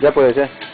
Ya puede ser.